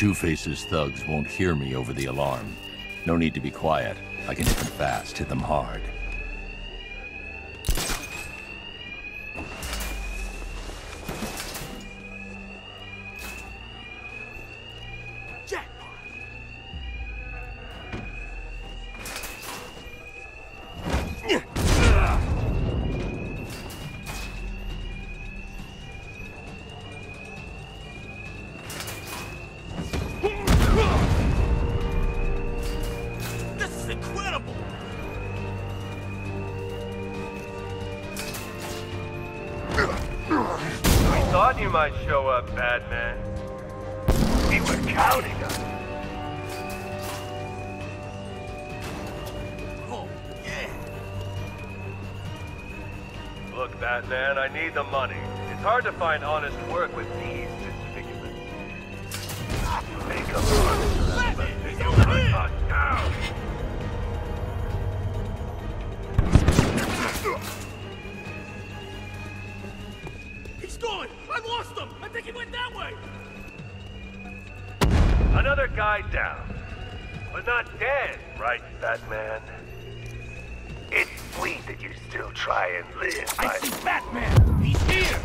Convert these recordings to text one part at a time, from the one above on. Two-Face's thugs won't hear me over the alarm. No need to be quiet. I can hit them fast, hit them hard. You might show up, Batman. We were counting on you. Oh, yeah. Look, Batman, I need the money. It's hard to find honest work with these disfigurements. You make a lot of sense, but you put us down. I think he went that way! Another guy down. But not dead, right, Batman? It's sweet that you still try and live. I see Batman! He's here!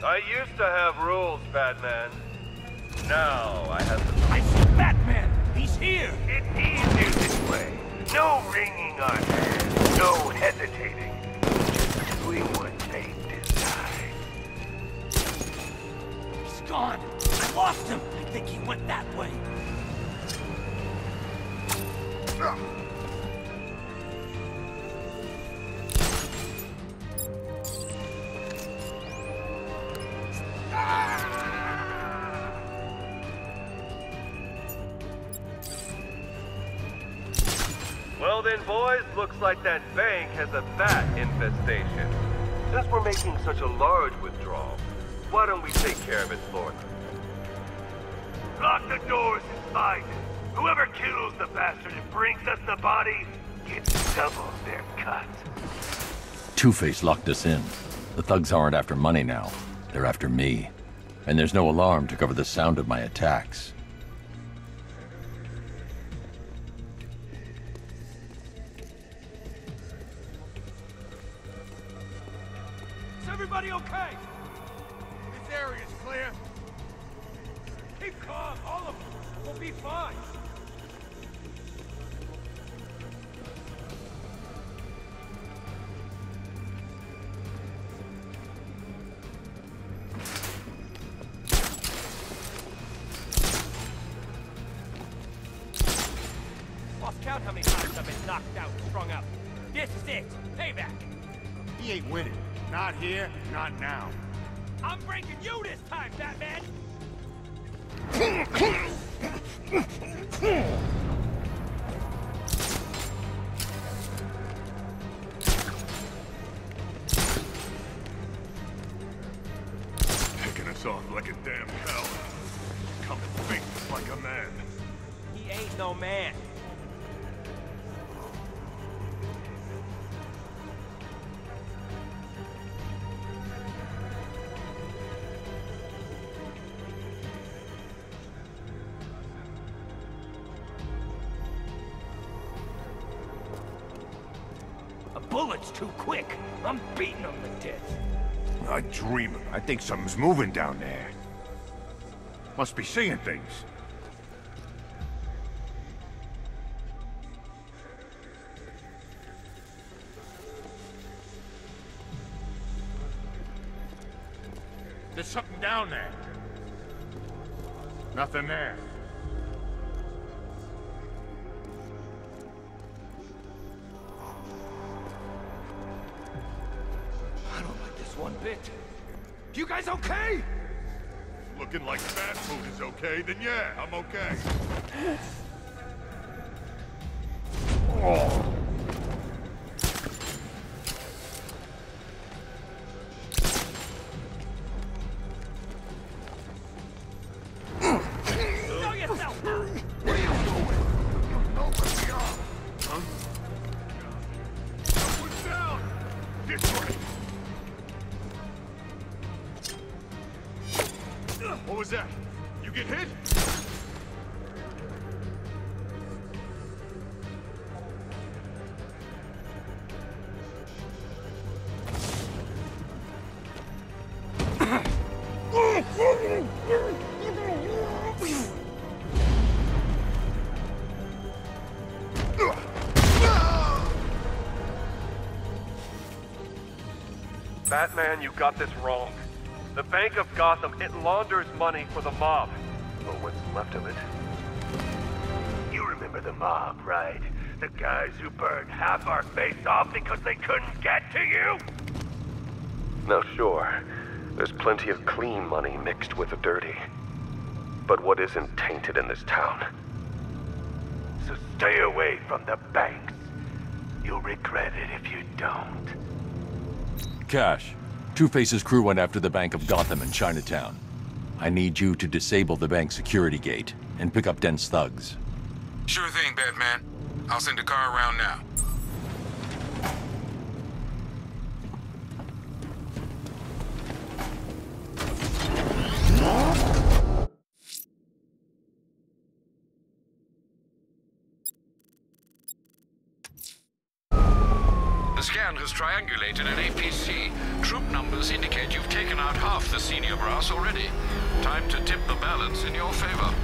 I used to have rules, Batman. Now I have them. I see Batman! He's here! It's easier this way. No wringing our hands. No hesitating. We weren't paid this time. He's gone! I lost him! I think he went that way. Well then, boys, looks like that bank has a bat infestation. Since we're making such a large withdrawal, why don't we take care of it for them? Lock the doors and find it. Whoever kills the bastard and brings us the body gets double their cut. Two-Face locked us in. The thugs aren't after money now. They're after me. And there's no alarm to cover the sound of my attacks. Everybody okay? This area's clear. Keep calm, all of you. We'll be fine. Lost count how many times I've been knocked out, strung up. This is it. Payback. He ain't winning. Not here, not now. I'm breaking you this time, Batman! Picking us off like a damn hell. Coming face like a man. He ain't no man. Bullets too quick. I'm beating them to death. A dreamer. I think something's moving down there. Must be seeing things. There's something down there. Nothing there. One bit. You guys okay? Looking like fast food is okay, then yeah, I'm okay. Oh. What was that? You get hit? Batman, you got this wrong. The Bank of Gotham, it launders money for the mob. Or what's left of it. You remember the mob, right? The guys who burned half our face off because they couldn't get to you? Now sure, there's plenty of clean money mixed with the dirty. But what isn't tainted in this town? So stay away from the banks. You'll regret it if you don't. Cash, Two-Face's crew went after the Bank of Gotham in Chinatown. I need you to disable the bank's security gate and pick up dense thugs. Sure thing, Batman. I'll send a car around now. The scan has triangulated an APC. Troop numbers indicate you've taken out half the senior brass already. Time to tip the balance in your favor.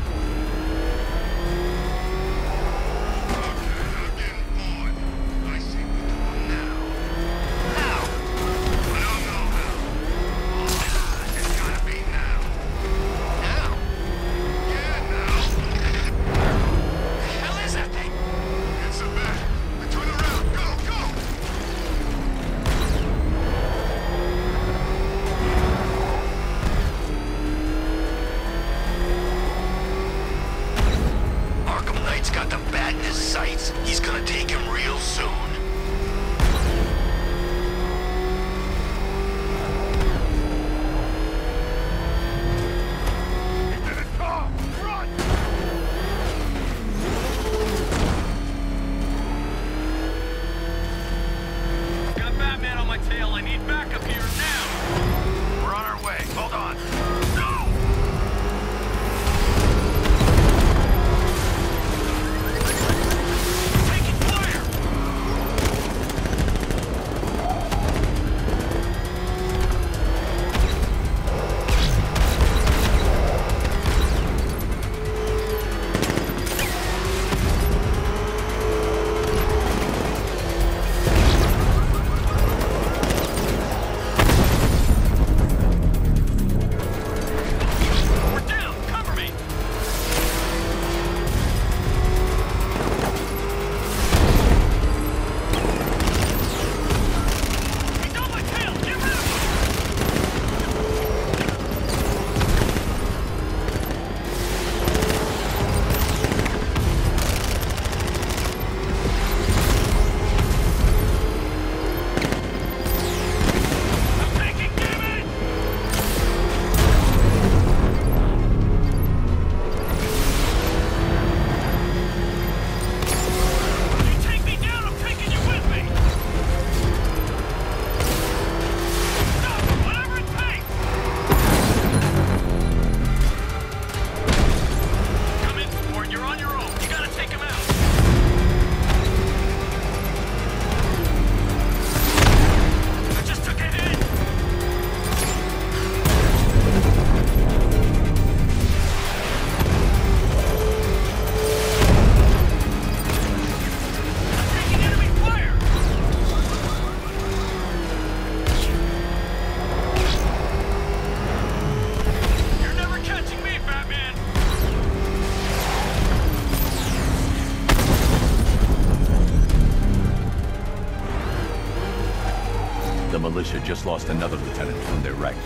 Just lost another lieutenant from their ranks.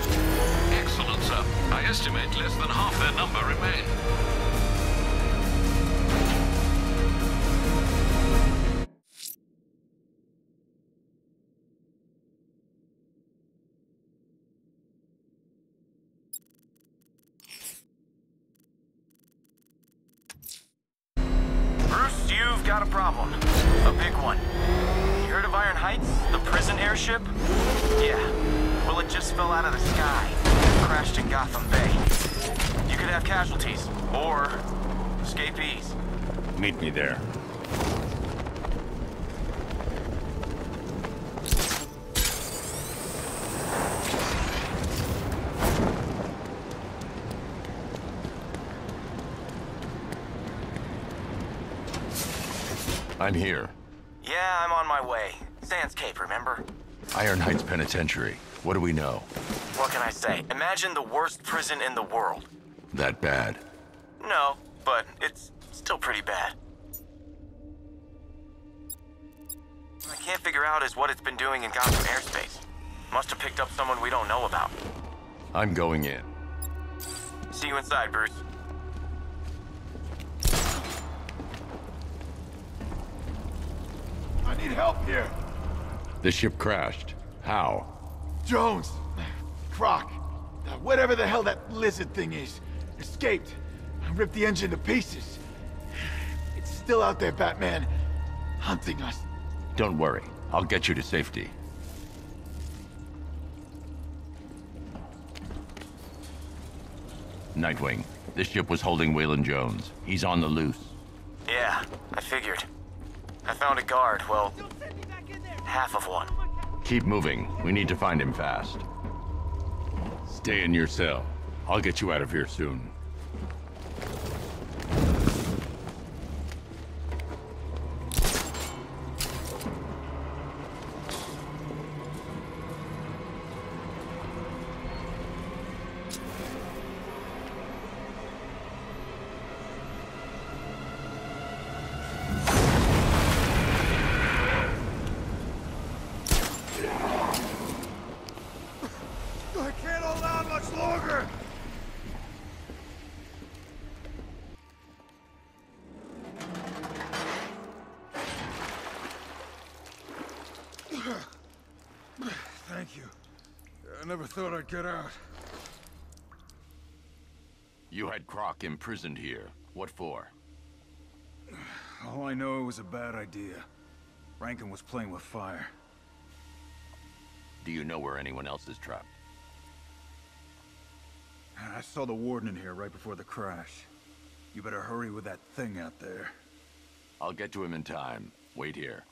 Excellent, sir. I estimate less than half their number remain. Bruce, you've got a problem. A big one. You heard of Iron Heights? The prison airship? Yeah. Well, it just fell out of the sky. Crashed in Gotham Bay. You could have casualties, or escapees. Meet me there. I'm here. Yeah, I'm on my way. Sandscape, remember? Iron Heights Penitentiary. What do we know? What can I say? Imagine the worst prison in the world. That bad? No, but it's still pretty bad. What I can't figure out is what it's been doing in Gotham airspace. Must have picked up someone we don't know about. I'm going in. See you inside, Bruce. I need help here. The ship crashed. How? Jones! Croc! Whatever the hell that lizard thing is, escaped. I ripped the engine to pieces. It's still out there, Batman. Hunting us. Don't worry. I'll get you to safety. Nightwing, this ship was holding Waylon Jones. He's on the loose. Yeah, I figured. I found a guard, well, half of one. Keep moving. We need to find him fast. Stay in your cell. I'll get you out of here soon. Thank you. I never thought I'd get out. You had Croc imprisoned here. What for? All I know, it was a bad idea. Rankin was playing with fire. Do you know where anyone else is trapped? I saw the warden in here right before the crash. You better hurry with that thing out there. I'll get to him in time. Wait here.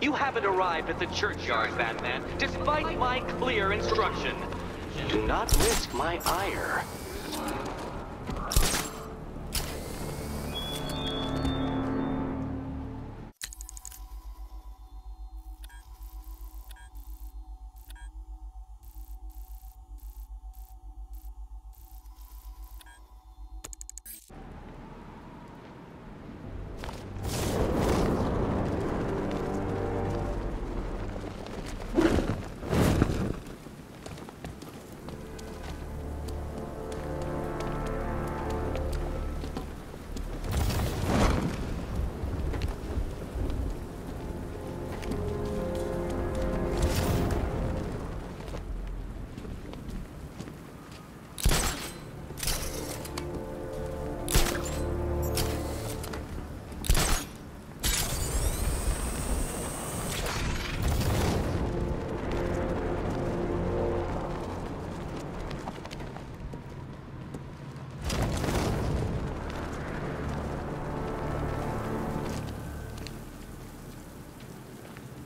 You haven't arrived at the churchyard, Batman, despite my clear instruction. Do not risk my ire.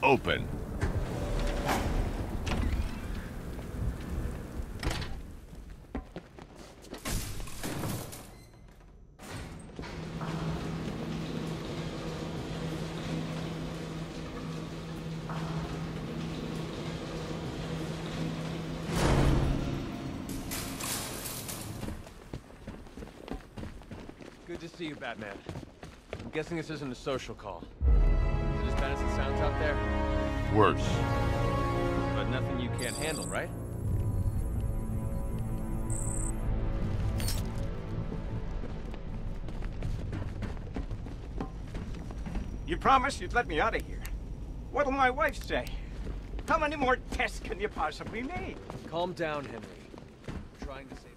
open. Good to see you, Batman. I'm guessing this isn't a social call. Is it as bad as it sounds out there? Worse. But nothing you can't handle, right? You promised you'd let me out of here. What'll my wife say? How many more tests can you possibly make? Calm down, Henry. I'm trying to save you.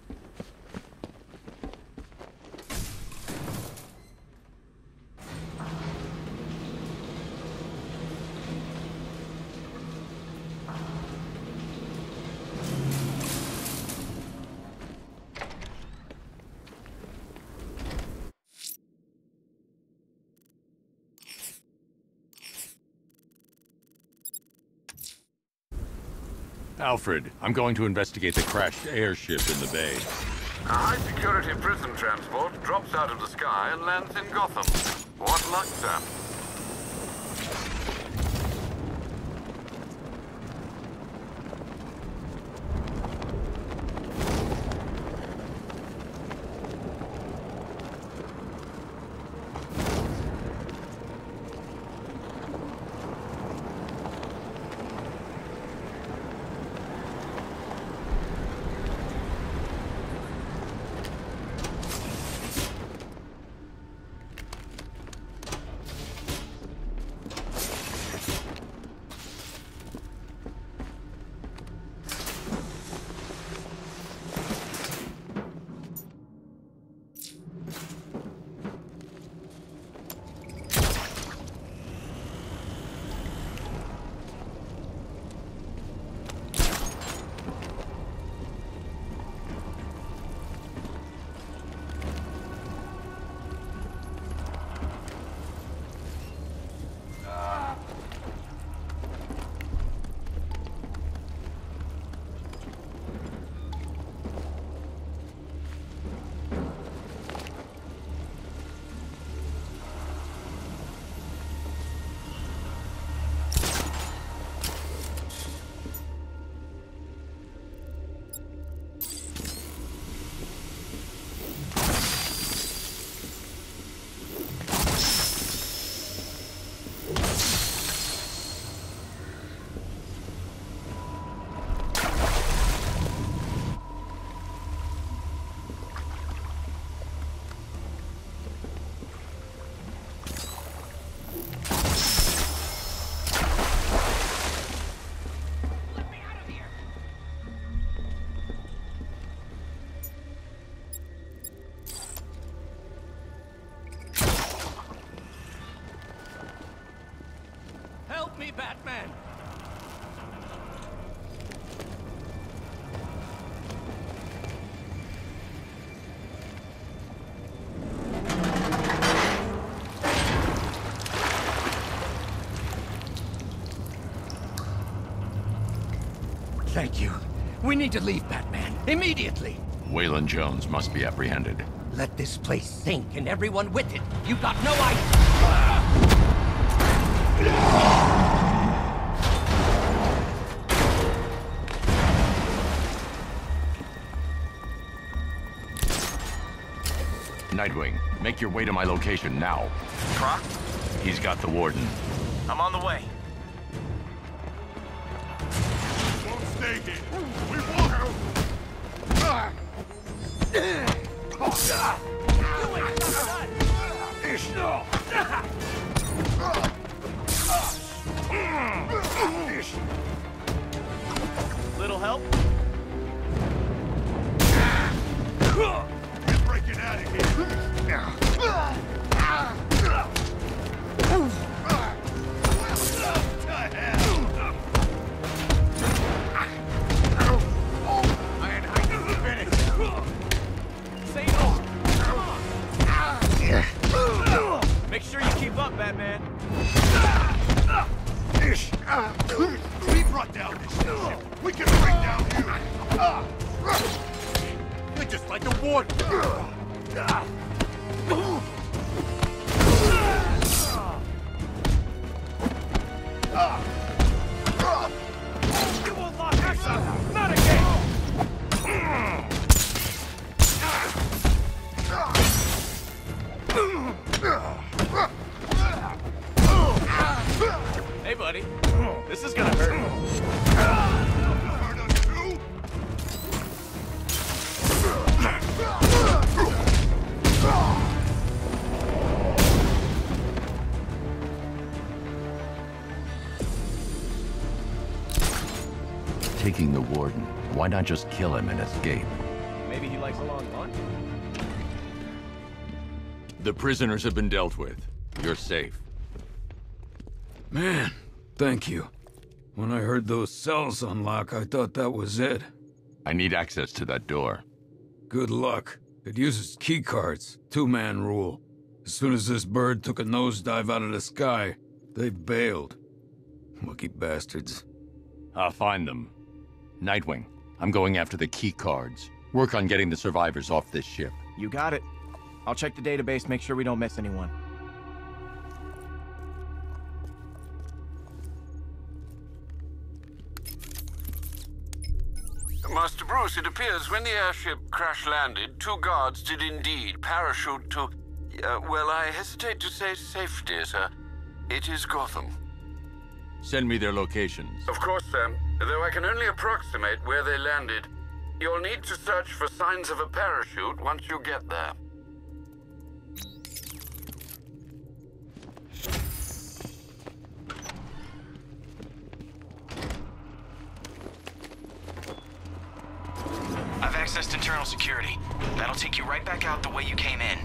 Alfred, I'm going to investigate the crashed airship in the bay. A high-security prison transport drops out of the sky and lands in Gotham. What luck, sir? Batman! Thank you. We need to leave, Batman. Immediately! Waylon Jones must be apprehended. Let this place sink and everyone with it. You've got no idea. Nightwing, make your way to my location now. Croc? He's got the warden. I'm on the way. Won't stay here. We won't help. Little help? Say no! brought down this ship. We can bring down you. You're just like the warden. You won't lock us up. Not again. Hey, buddy. This is gonna hurt. Taking the warden. Why not just kill him and escape? Maybe he likes a long lunch. The prisoners have been dealt with. You're safe. Man, thank you. When I heard those cells unlock, I thought that was it. I need access to that door. Good luck. It uses key cards, two-man rule. As soon as this bird took a nosedive out of the sky, they bailed. Lucky bastards. I'll find them. Nightwing, I'm going after the key cards. Work on getting the survivors off this ship. You got it. I'll check the database, make sure we don't miss anyone. Master Bruce, it appears when the airship crash-landed, two guards did indeed parachute to... well, I hesitate to say safety, sir. It is Gotham. Send me their locations. Of course, sir. Though I can only approximate where they landed. You'll need to search for signs of a parachute once you get there. I've accessed internal security. That'll take you right back out the way you came in.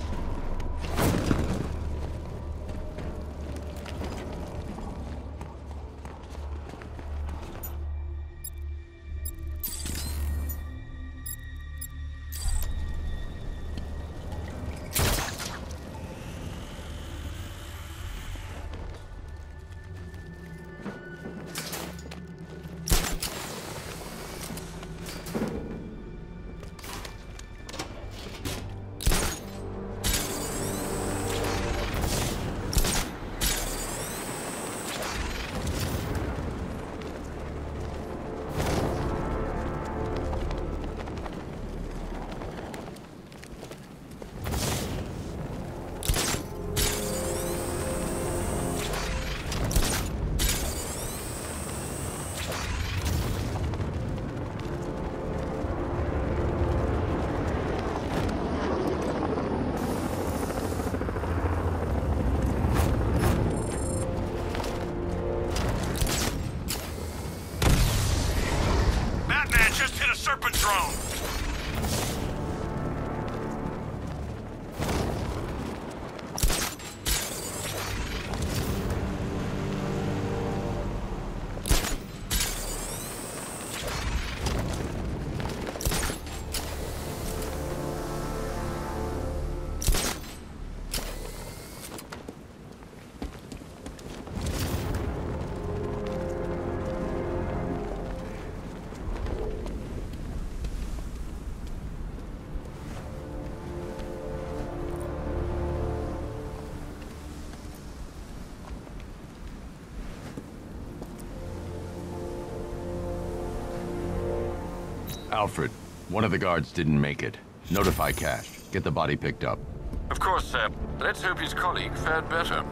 Alfred, one of the guards didn't make it. Notify Cash. Get the body picked up. Of course, sir. Let's hope his colleague fared better.